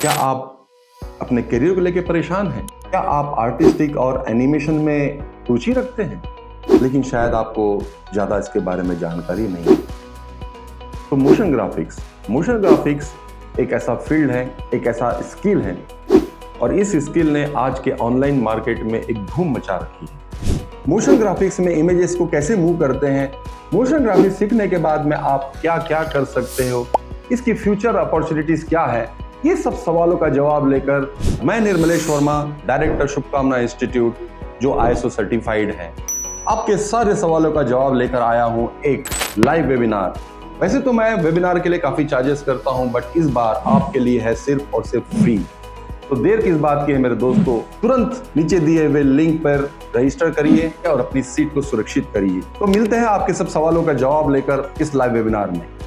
क्या आप अपने करियर को लेकर परेशान हैं? क्या आप आर्टिस्टिक और एनिमेशन में रुचि रखते हैं लेकिन शायद आपको ज़्यादा इसके बारे में जानकारी नहीं है? तो मोशन ग्राफिक्स एक ऐसा फील्ड है, एक ऐसा स्किल है और इस स्किल ने आज के ऑनलाइन मार्केट में एक धूम मचा रखी है। मोशन ग्राफिक्स में इमेजेस को कैसे मूव करते हैं, मोशन ग्राफिक्स सीखने के बाद में आप क्या क्या कर सकते हो, इसकी फ्यूचर अपॉर्चुनिटीज क्या है, ये सब सवालों का जवाब लेकर मैं निर्मलेश वर्मा, डायरेक्टर शुभकामना इंस्टीट्यूट जो ISO सर्टिफाइड है, आपके सारे सवालों का जवाब लेकर आया हूँ एक लाइव वेबिनार। वैसे तो मैं वेबिनार के लिए काफी चार्जेस करता हूँ, बट इस बार आपके लिए है सिर्फ और सिर्फ फ्री। तो देर किस बात की है मेरे दोस्तों, तुरंत नीचे दिए हुए लिंक पर रजिस्टर करिए और अपनी सीट को सुरक्षित करिए। तो मिलते हैं आपके सब सवालों का जवाब लेकर इस लाइव वेबिनार में।